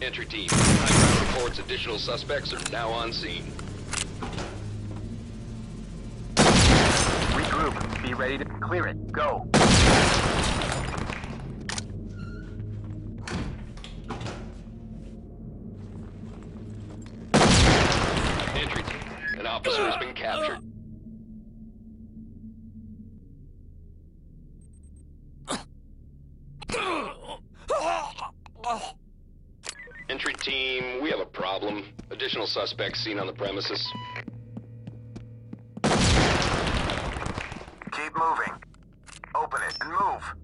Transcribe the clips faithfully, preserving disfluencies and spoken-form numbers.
Entry team, high ground reports additional suspects are now on scene. Regroup. Be ready to clear it. Go. Entry team, an officer has been captured. Entry team, we have a problem. Additional suspects seen on the premises. Keep moving. Open it and move.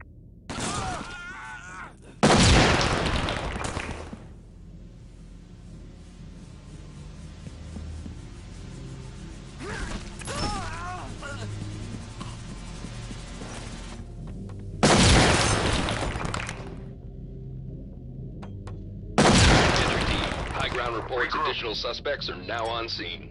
Reports additional suspects are now on scene.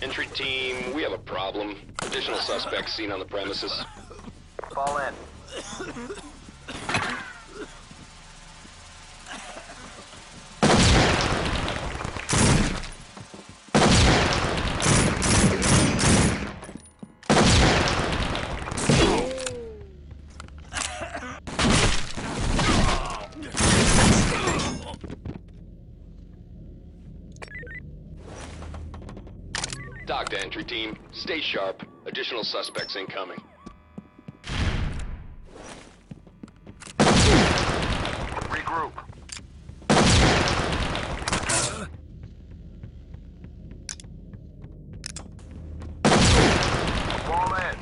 Entry team, we have a problem. Additional suspects seen on the premises. Fall in. Dock to entry team, stay sharp. Additional suspects incoming. Regroup. Fall in.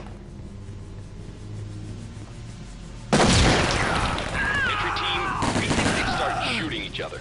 Entry team, we think they start shooting each other.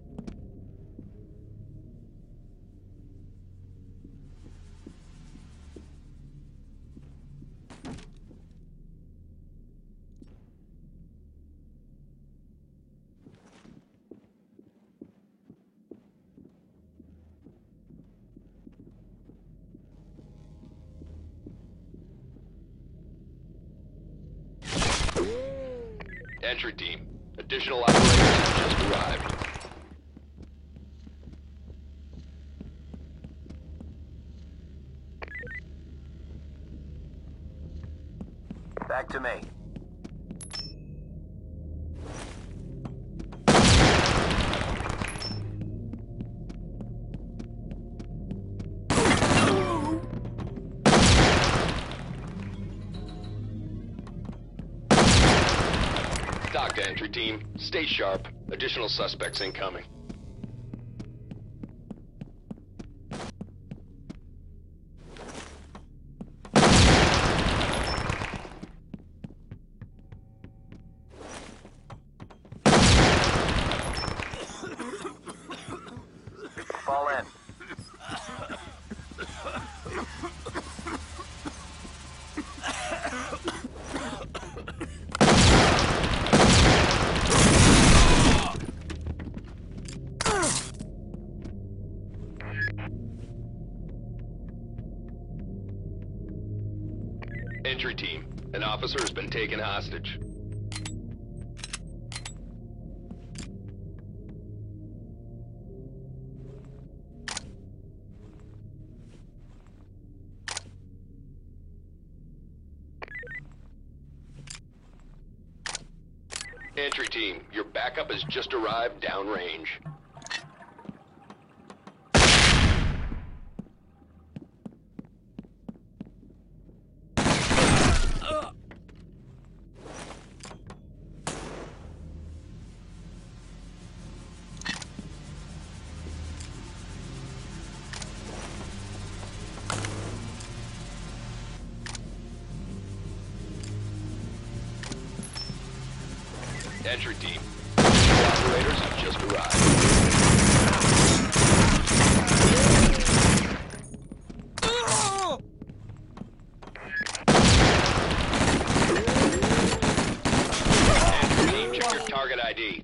Entry team, additional operators have just arrived. Back to me. Osaka, entry team. Stay sharp. Additional suspects incoming. Fall in. Entry team, an officer has been taken hostage. Entry team, your backup has just arrived downrange. Entry team, the operators have just arrived. Entry team, check your target I D.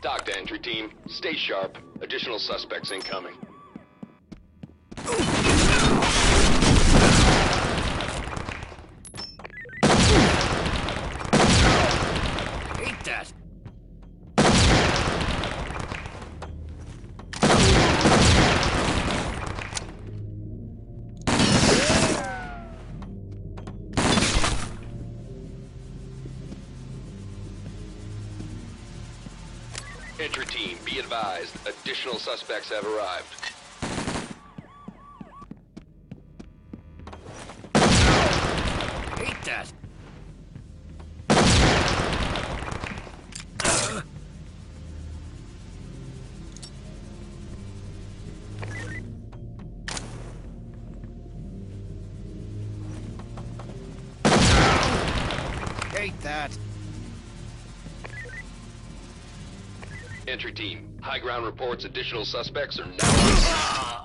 Talk to entry team. Stay sharp. Additional suspects incoming. Hate that. Entry team, be advised, additional suspects have arrived. Hate that. Hate that. Entry team, high ground reports additional suspects are now.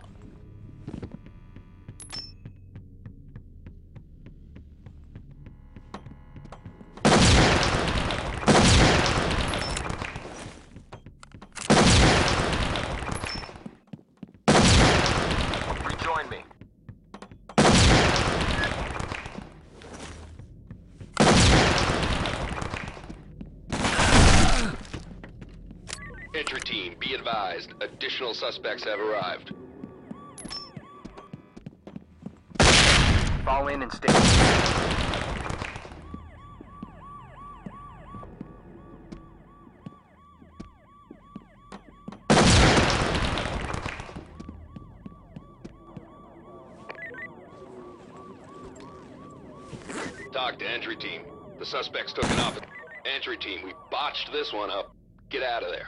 Rejoin me. Entry team, be advised, additional suspects have arrived. Fall in and stay. Talk to entry team. The suspects took an officer. Entry team, we botched this one up. Get out of there.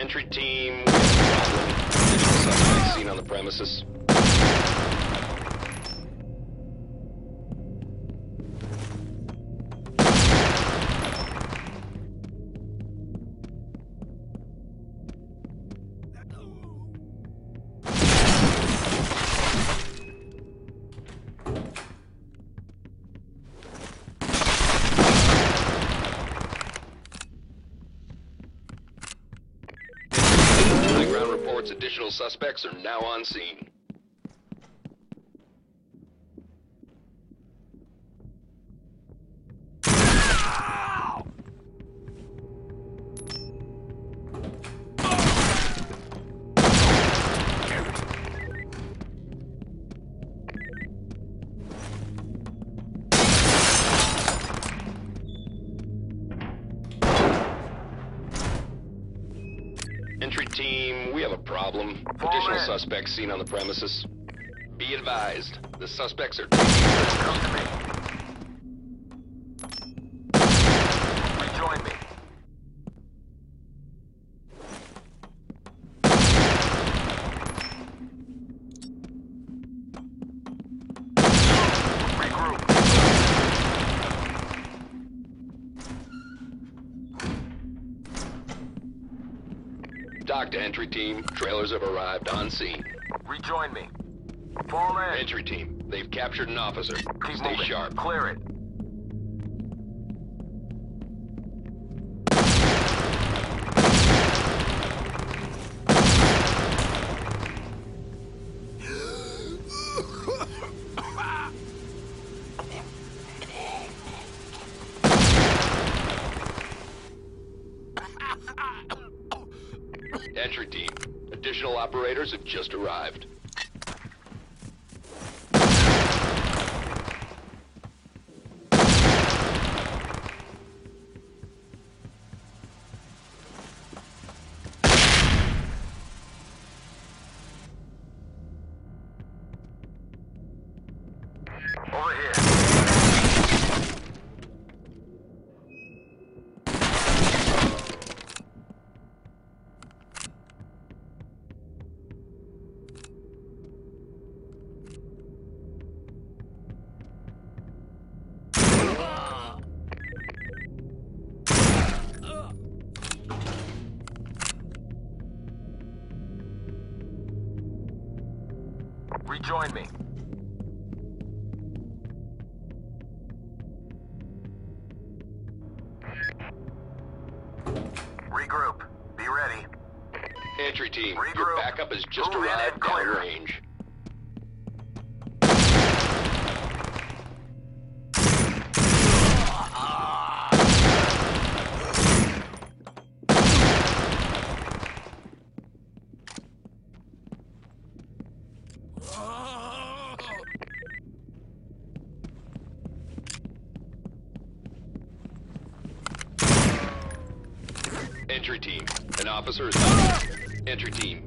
Entry team, suspect seen on the premises. Additional suspects are now on scene. Entry team, we have a problem. Additional suspects seen on the premises. Be advised, the suspects are taking prisoners. Dock to entry team. Trailers have arrived on scene. Rejoin me. Fall in. Entry team. They've captured an officer. Keep Stay moving. Sharp. Clear it. Entry team. Additional operators have just arrived. Over here. Rejoin me. Regroup. Be ready. Entry team, regroup. Your backup has just Move arrived down range. Entry team. An officer is... Ah! Entry team.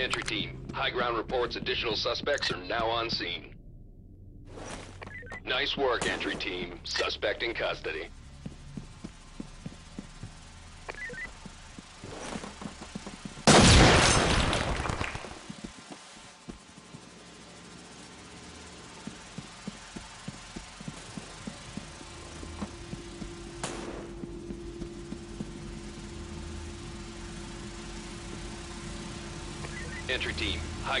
Entry team, high ground reports additional suspects are now on scene. Nice work, entry team. Suspect in custody. Entry team, high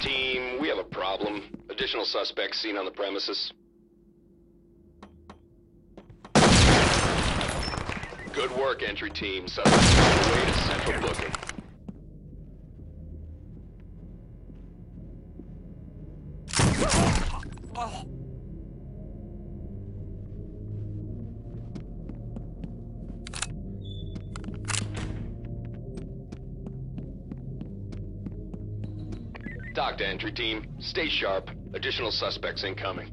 Team, we have a problem. Additional suspects seen on the premises. Good work, entry team. Suspects on the way to central booking. Oh. Talk to entry team. Stay sharp. Additional suspects incoming.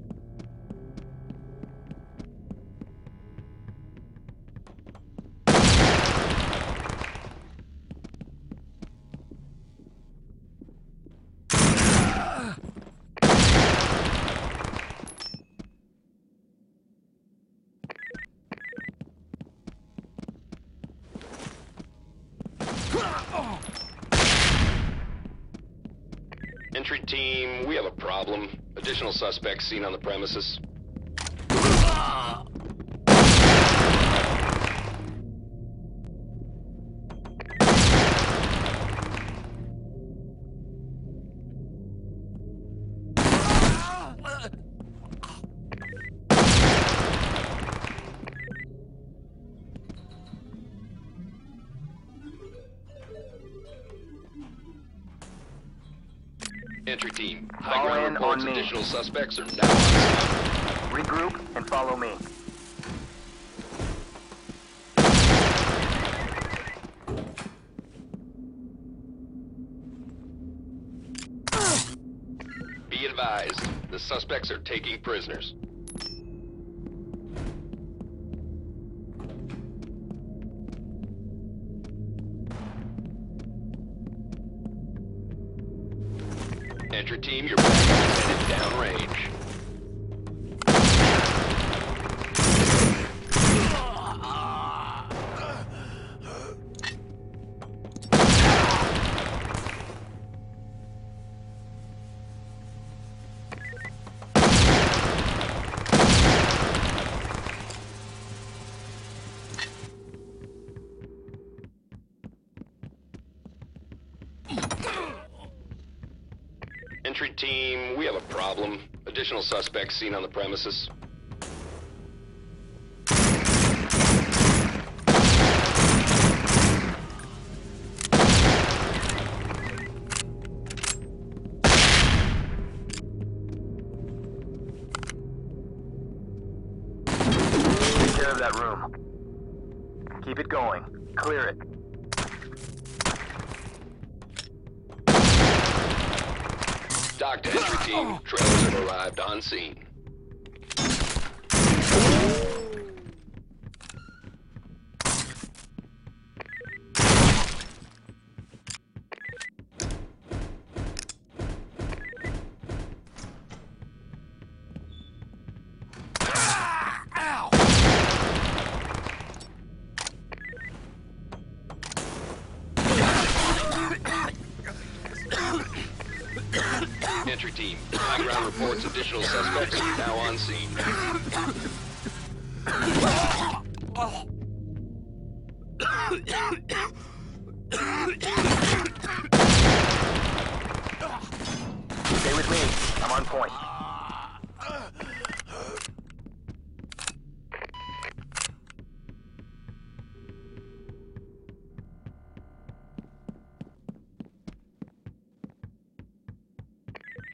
Entry team, we have a problem. Additional suspects seen on the premises. Entry team, high ground reports additional suspects are now on scene. Regroup and follow me. Be advised, the suspects are taking prisoners. Entry team, you're back and headed downrange. Entry team, we have a problem. Additional suspects seen on the premises. Take care of that room. Keep it going. Clear it. Stock to entry team. Trailers have arrived on scene. Entry team, high ground reports additional suspects now on scene. Stay with me. I'm on point.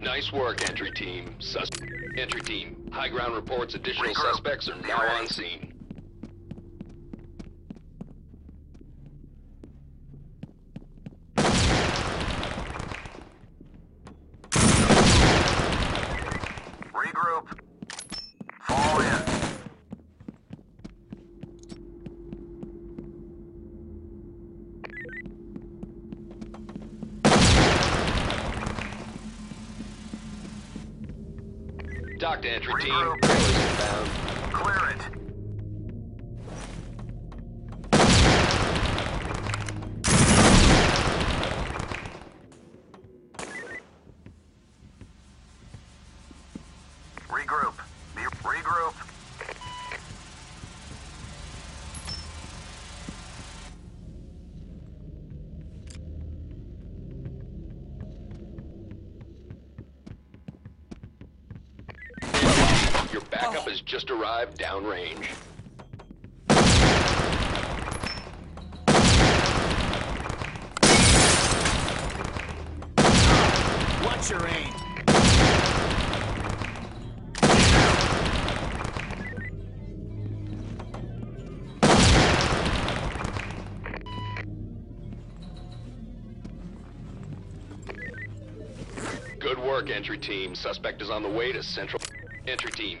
Nice work, entry team. Sus- entry team, high ground reports additional suspects are now on scene. Regroup. Fall in. Dock to entry team. Trailers inbound. Clear it. Regroup. Be regroup. Your backup has just arrived downrange. Watch your aim. Good work, entry team. Suspect is on the way to Central. Entry team,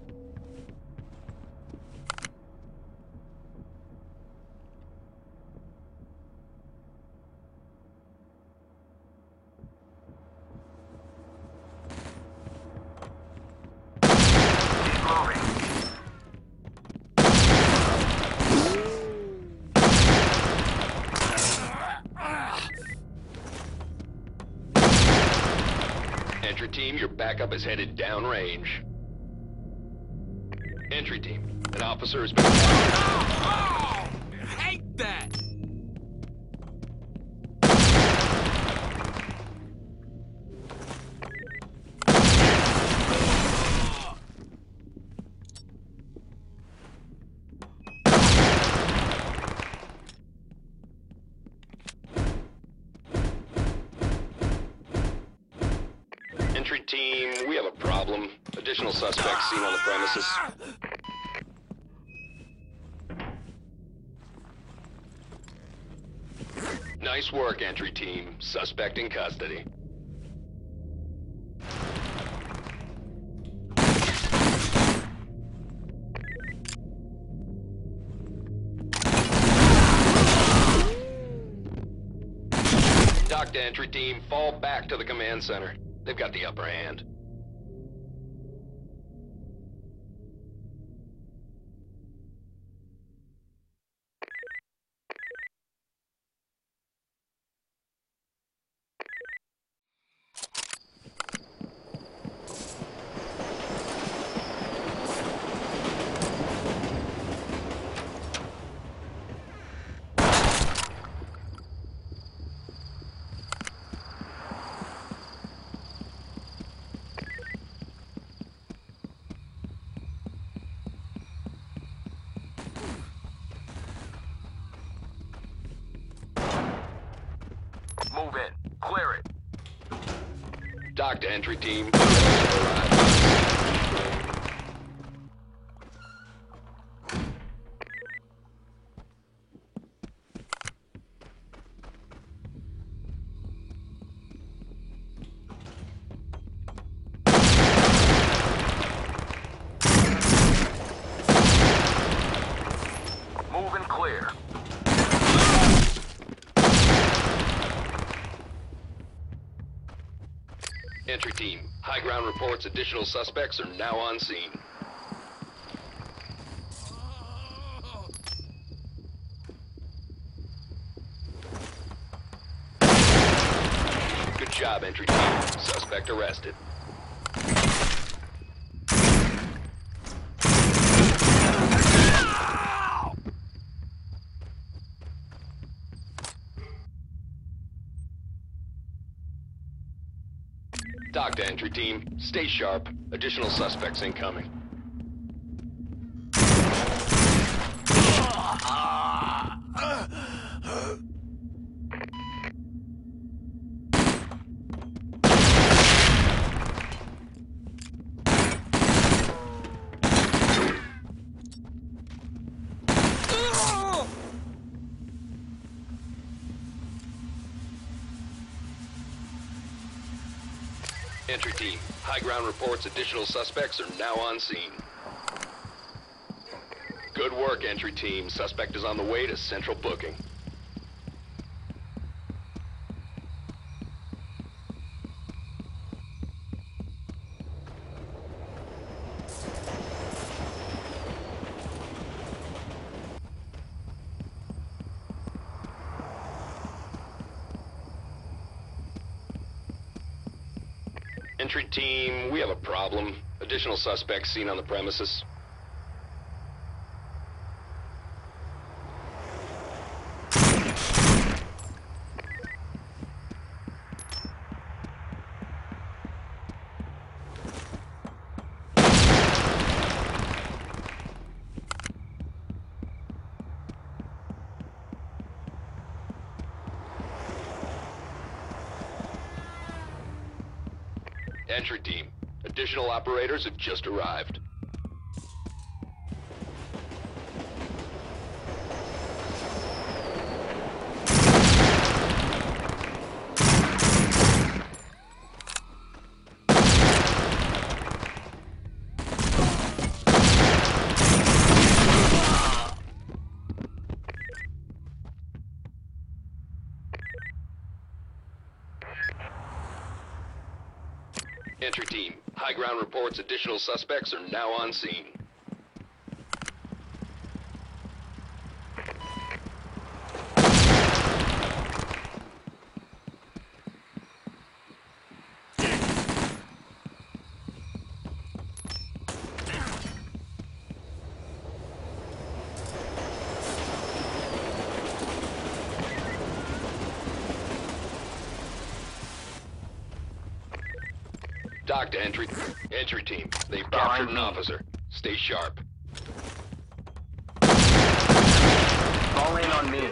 Entry team, your backup is headed downrange. Entry team, an officer has been... Oh, oh, hate that! Entry team, we have a problem. Additional suspects seen on the premises. Nice work, entry team. Suspect in custody. Dock to entry team, fall back to the command center. They've got the upper hand. Dock to entry team. Moving clear. Entry team, high ground reports additional suspects are now on scene. Good job, entry team. Suspect arrested. Dock to entry team. Stay sharp. Additional suspects incoming. Entry team, high ground reports additional suspects are now on scene. Good work, entry team. Suspect is on the way to central booking. Entry team, we have a problem. Additional suspects seen on the premises. Entry team, additional operators have just arrived. Entry team, high ground reports additional suspects are now on scene. Dock to entry. Entry team, they've captured an officer. Stay sharp. All in on me.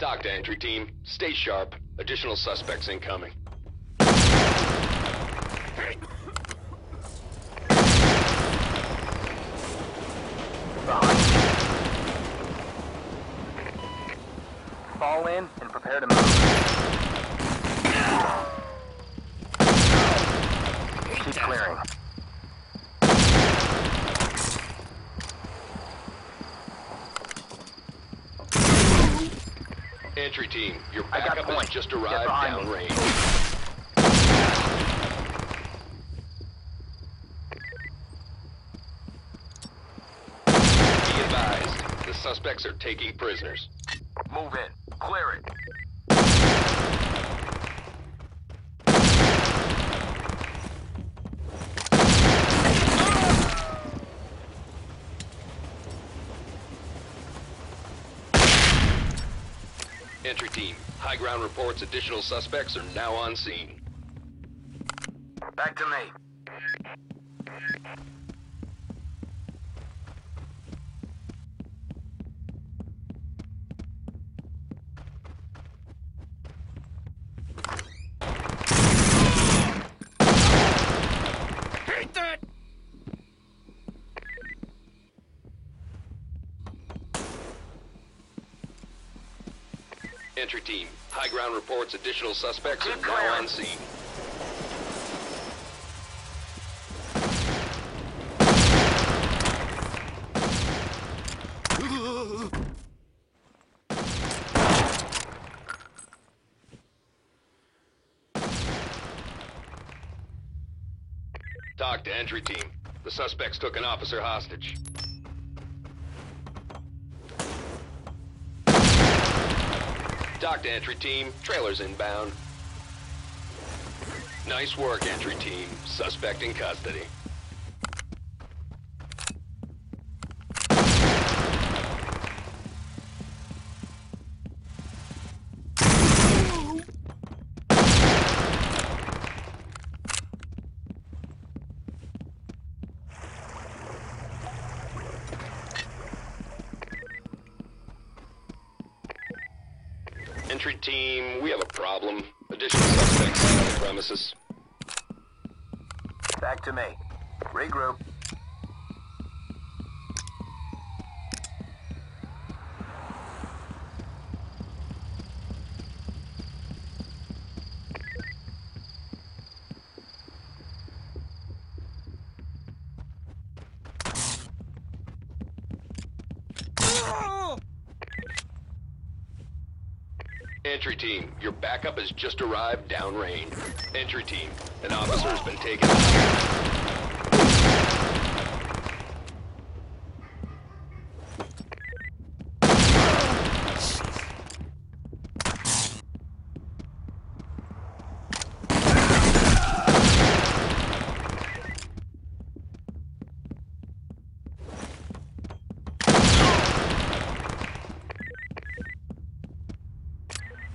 Dock to entry team. Stay sharp. Additional suspects incoming. Fall in and prepare to move. Keep clearing. Entry team, your backup has just arrived downrange. Be advised, the suspects are taking prisoners. Move in. Clear it. Entry team, high ground reports additional suspects are now on scene. Back to me. Entry team, high ground reports additional suspects are now on scene. Talk to entry team. The suspects took an officer hostage. Talk to entry team. Trailers inbound. Nice work, entry team. Suspect in custody. Entry team, we have a problem. Additional suspects on the premises. Back to me. Regroup. Entry team, your backup has just arrived downrange. Entry team, an officer has been taken .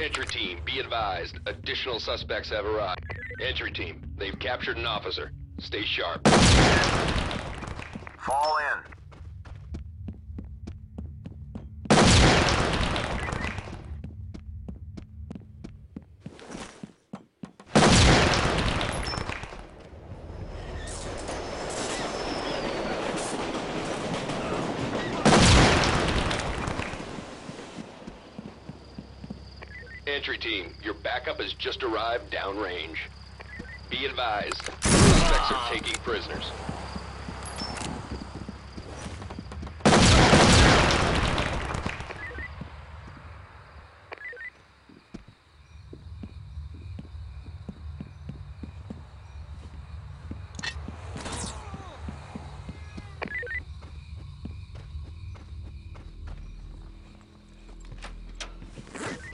Entry team, be advised, additional suspects have arrived. Entry team, they've captured an officer. Stay sharp. Fall in. Entry team, your backup has just arrived downrange. Be advised, suspects are taking prisoners.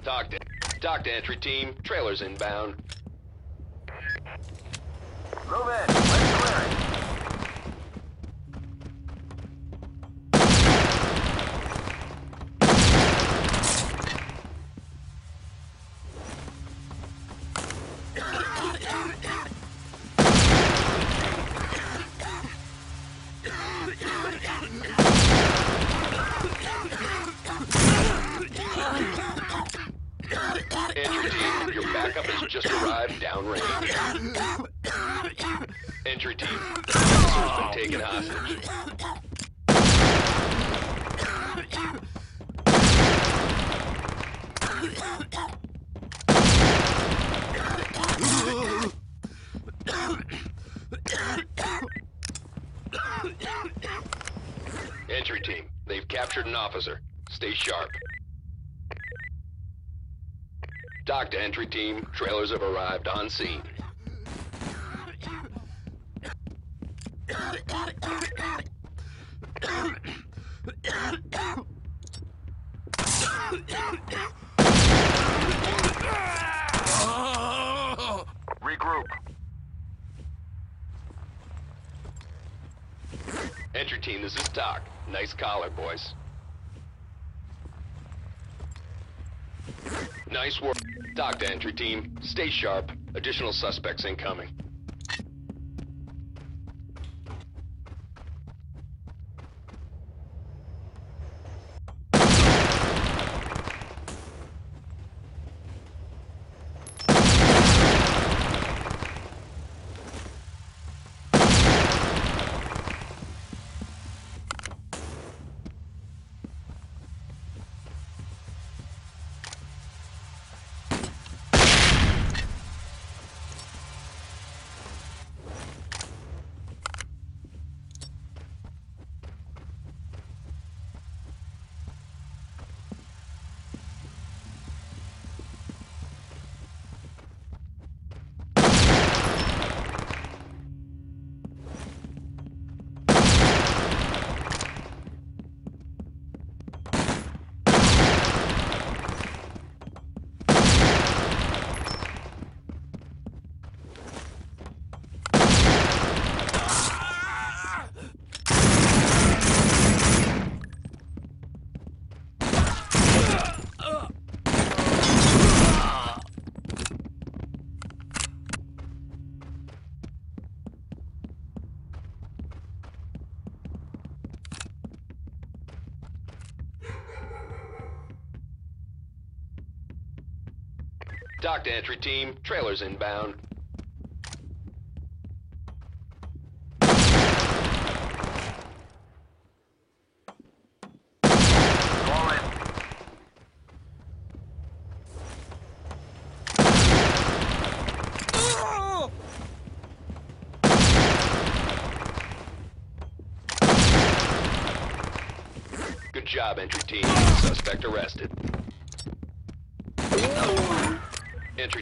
Talk to Talk to entry team. Trailers inbound. Move in. Let's clear it. Backup has just arrived downrange. Entry team, the officer has been taken hostage. Entry team, they've captured an officer. Stay sharp. Talk to entry team. Trailers have arrived on scene. Regroup. Entry team, this is Doc. Nice collar, boys. Nice work. Dock to entry team. Stay sharp. Additional suspects incoming. Dock to entry team, trailers inbound. Good job, entry team. Suspect arrested. Entry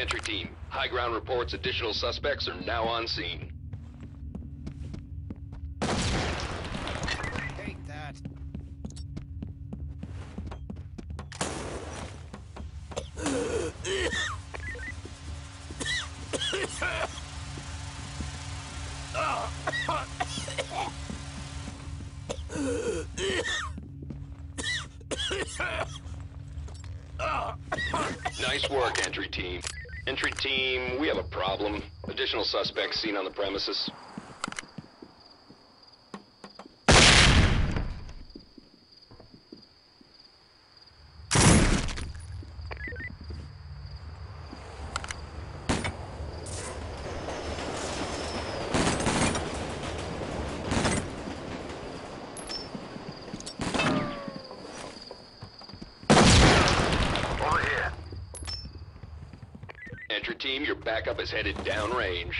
Entry team, high ground reports additional suspects are now on scene. Take that. Nice work, entry team. Entry team, we have a problem. Additional suspects seen on the premises. Entry team, your backup is headed downrange.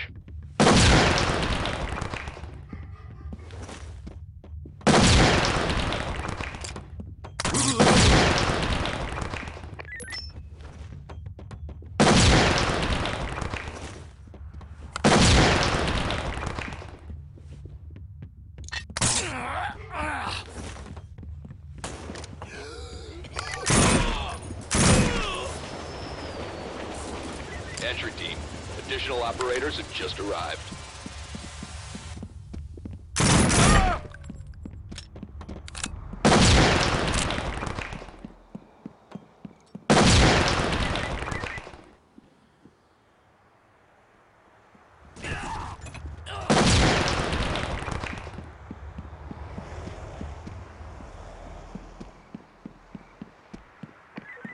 Entry team, additional operators have just arrived.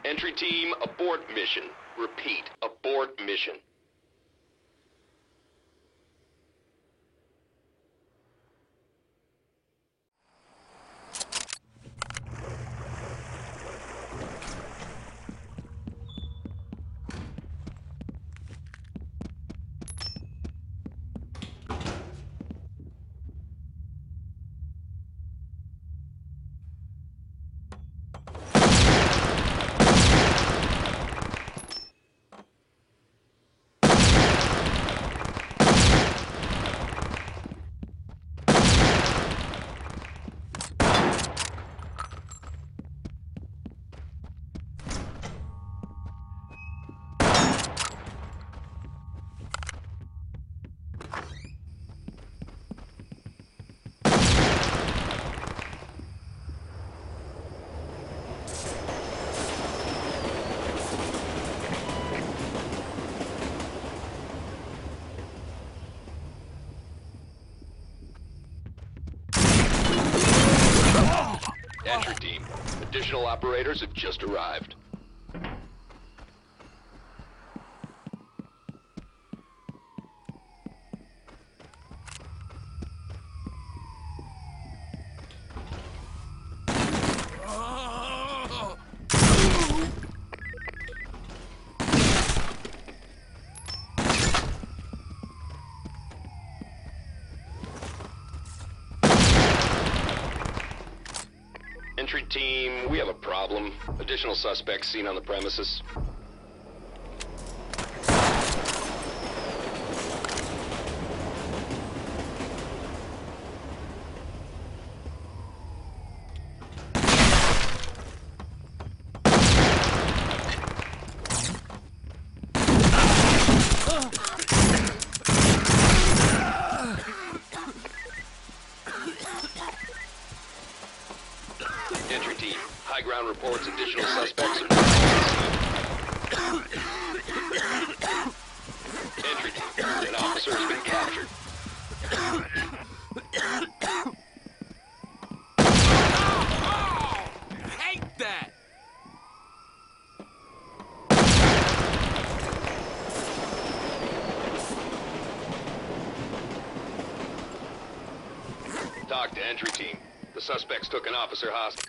Entry team, abort mission. Repeat, abort mission. Entry team, additional operators have just arrived. Entry team, we have a problem. Additional suspects seen on the premises. Entry team, high ground reports additional suspects. Entry team, an officer has been captured. Oh, oh, hate that! Talk to entry team. The suspects took an officer hostage.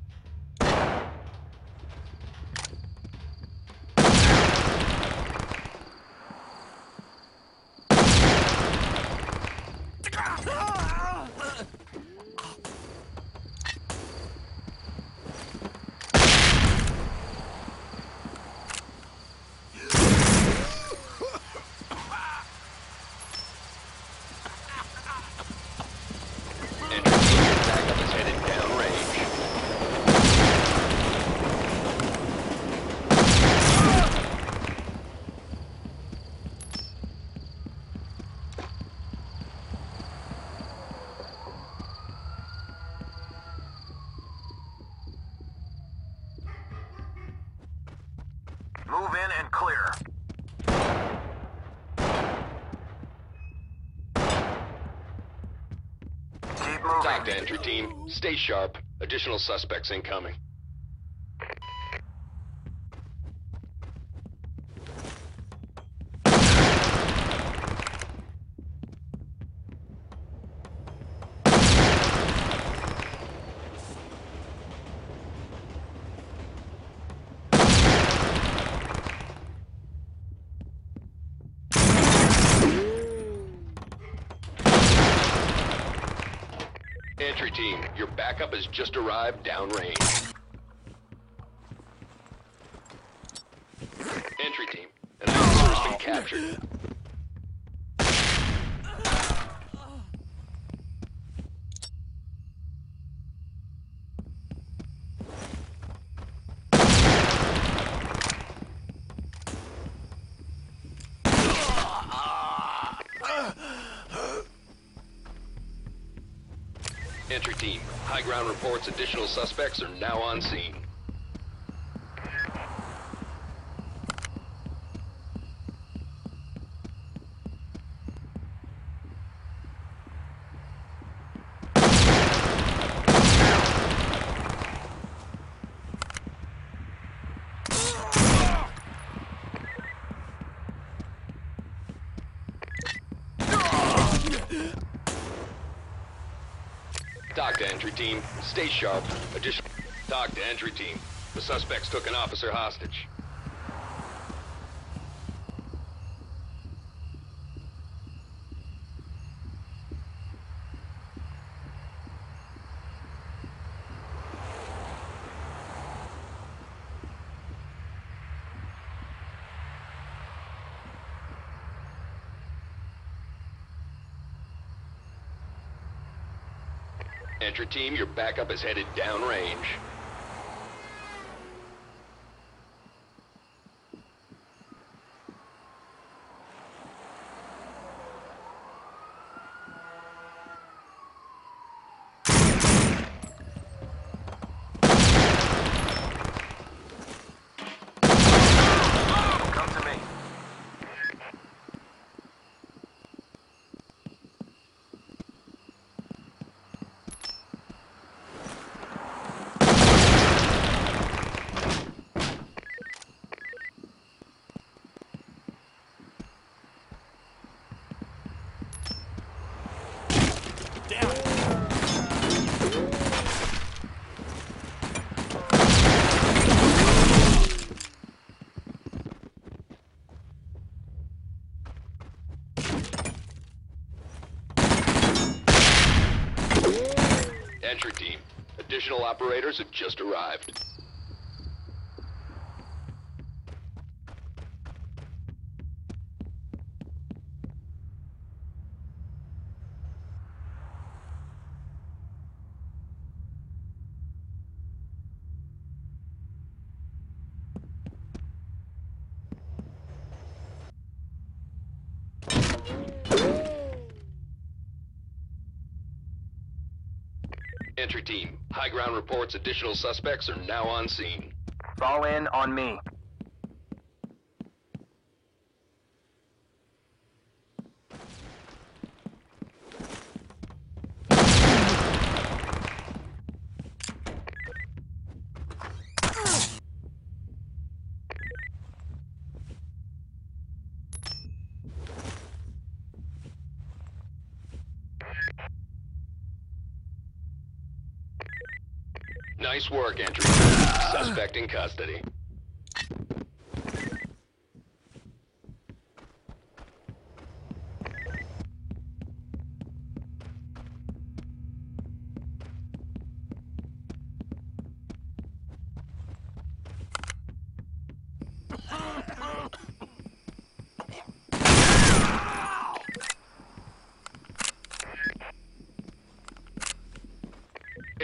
Move in and clear. Keep moving. Talk to entry team. Stay sharp. Additional suspects incoming. Entry team, your backup has just arrived downrange. Entry team, an officer has been captured. Entry team, high ground reports additional suspects are now on scene. Talk to entry team. Stay sharp. Additional. Talk to entry team. The suspects took an officer hostage. Entry team, your backup is headed downrange. entry team. Additional operators have just arrived. Entry team, high ground reports additional suspects are now on scene. Fall in on me. Nice work, entry. Suspect in custody.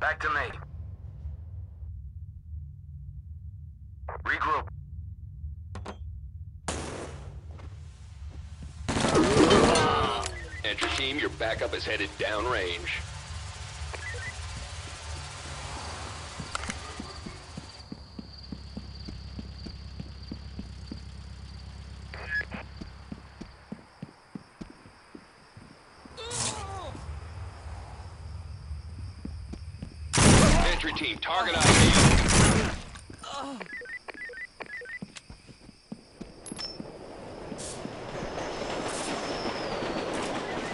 Back to me. Regroup. Entry team, your backup is headed downrange. Entry team, target I D.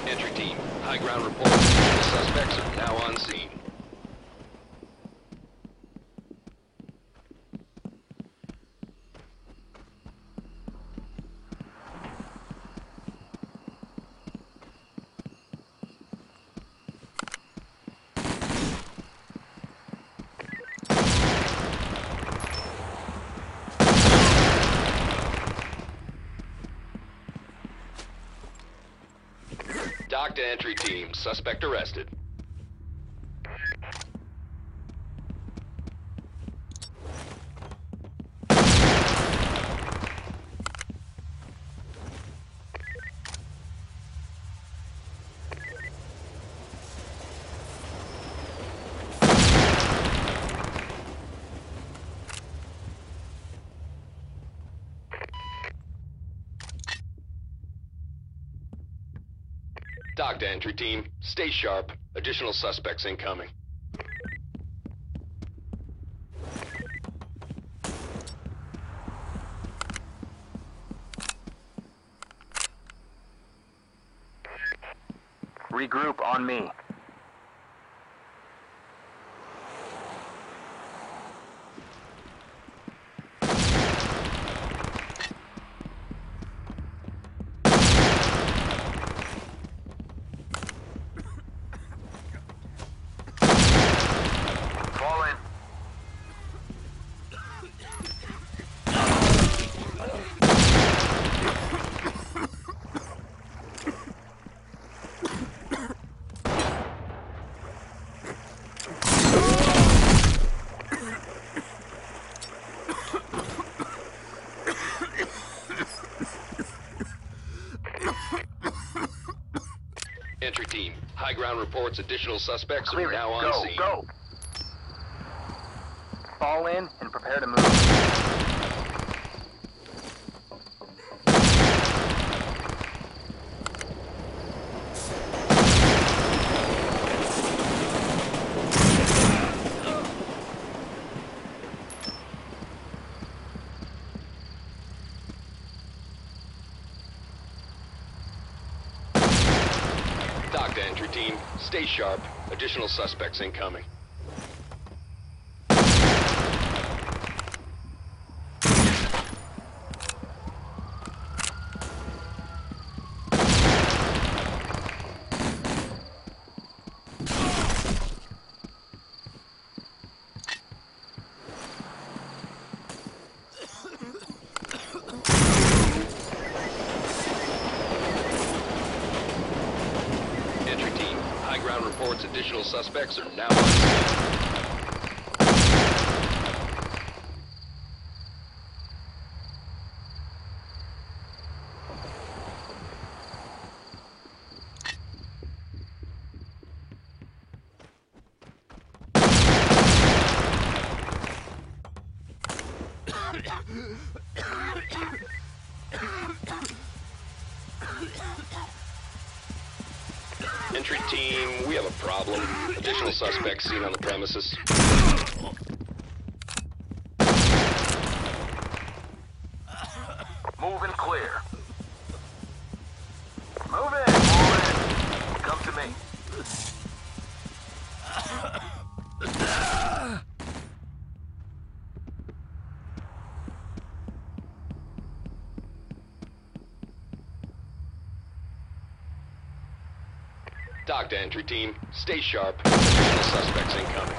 Entry team, high ground reports. The suspects are now on scene. Dock to entry team. Suspect arrested. Dock to entry team. Stay sharp. Additional suspects incoming. Regroup on me. Entry team, high ground reports additional suspects are now on scene. Go, go! Fall in and prepare to move. Talk to entry team. Stay sharp. Additional suspects incoming. Reports additional suspects are now on scene. Entry team, we have a problem. Additional suspects seen on the premises. Move and clear. Move in, move in. Come to me. Talk to entry team. Stay sharp. Additional suspects incoming.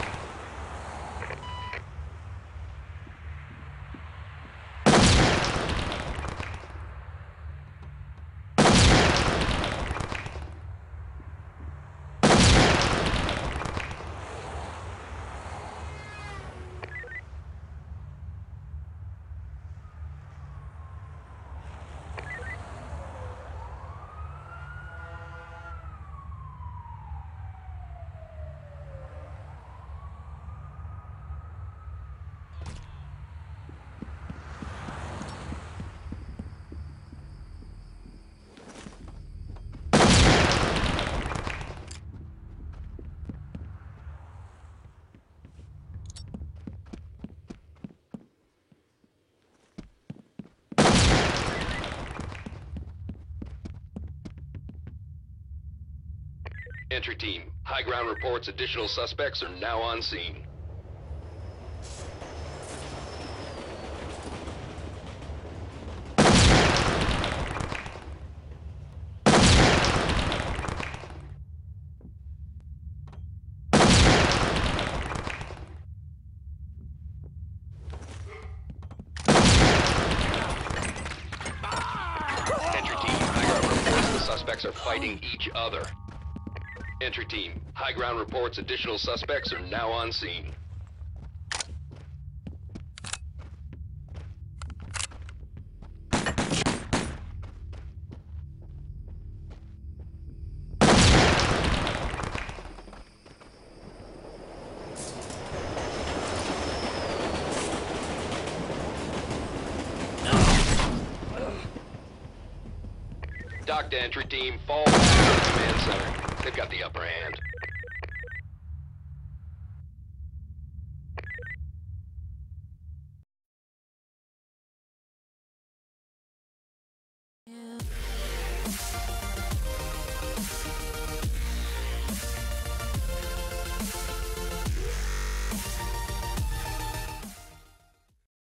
Entry team, high ground reports additional suspects are now on scene. Entry team, high ground reports the suspects are fighting each other. Entry team, high ground reports additional suspects are now on scene. Talk to entry team, fall back to the command center. They've got the upper hand.